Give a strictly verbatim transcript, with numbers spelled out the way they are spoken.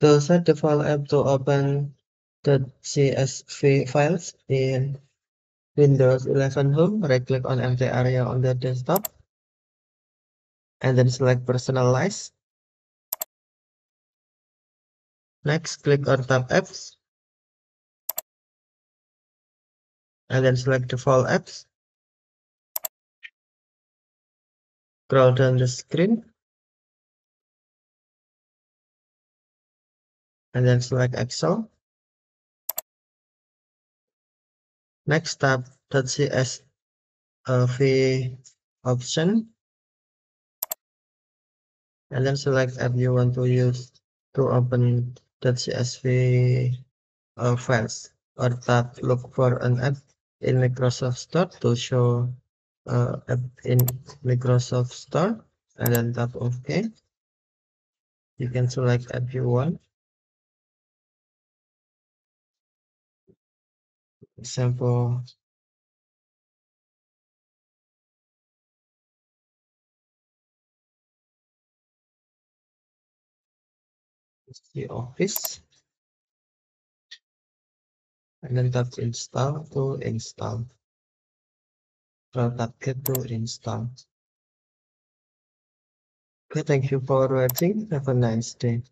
We'll set the file app to open the C S V files in Windows eleven Home. Right click on empty area on the desktop and then select personalize. Next, click on tab apps and then select the file apps. Scroll down the screen and then select Excel. Next, tab .csv option and then select app you want to use to open .csv uh, files, or tab look for an app in Microsoft Store to show uh, app in Microsoft Store and then tap OK. You can select app you want. Example, the office, and then tap install to install, or tap get to install. Okay, thank you for watching. Have a nice day.